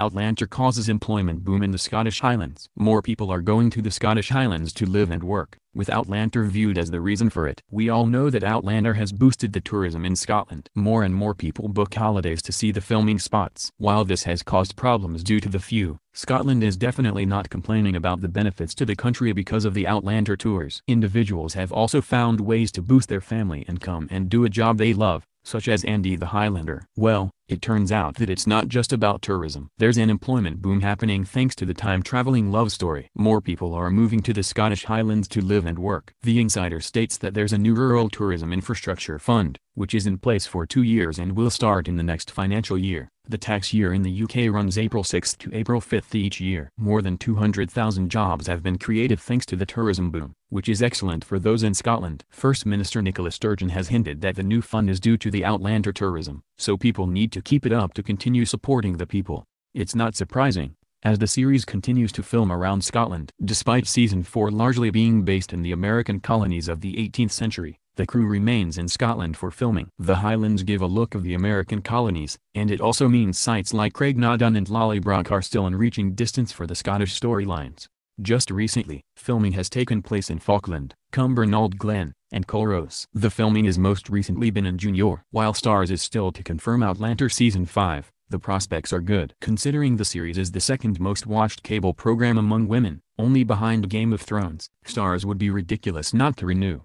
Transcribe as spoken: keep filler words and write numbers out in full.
Outlander causes employment boom in the Scottish Highlands. More people are going to the Scottish Highlands to live and work, with Outlander viewed as the reason for it. We all know that Outlander has boosted the tourism in Scotland. More and more people book holidays to see the filming spots. While this has caused problems due to the few, Scotland is definitely not complaining about the benefits to the country because of the Outlander tours. Individuals have also found ways to boost their family income and do a job they love, such as Andy the Highlander. Well, it turns out that it's not just about tourism. There's an employment boom happening thanks to the time-traveling love story. More people are moving to the Scottish Highlands to live and work. The Insider states that there's a new rural tourism infrastructure fund, which is in place for two years and will start in the next financial year. The tax year in the U K runs April sixth to April fifth each year. More than two hundred thousand jobs have been created thanks to the tourism boom, which is excellent for those in Scotland. First Minister Nicholas Sturgeon has hinted that the new fund is due to the Outlander tourism, so people need to keep it up to continue supporting the people. It's not surprising, as the series continues to film around Scotland. Despite season four largely being based in the American colonies of the eighteenth century, the crew remains in Scotland for filming. The Highlands give a look of the American colonies, and it also means sites like Craig Na Dun and Lallybroch are still in reaching distance for the Scottish storylines. Just recently, filming has taken place in Falkland, Cumbernauld Glen, and Colrose. The filming has most recently been in Juno. While Starz is still to confirm Outlander season five, the prospects are good. Considering the series is the second most watched cable program among women, only behind Game of Thrones, Starz would be ridiculous not to renew.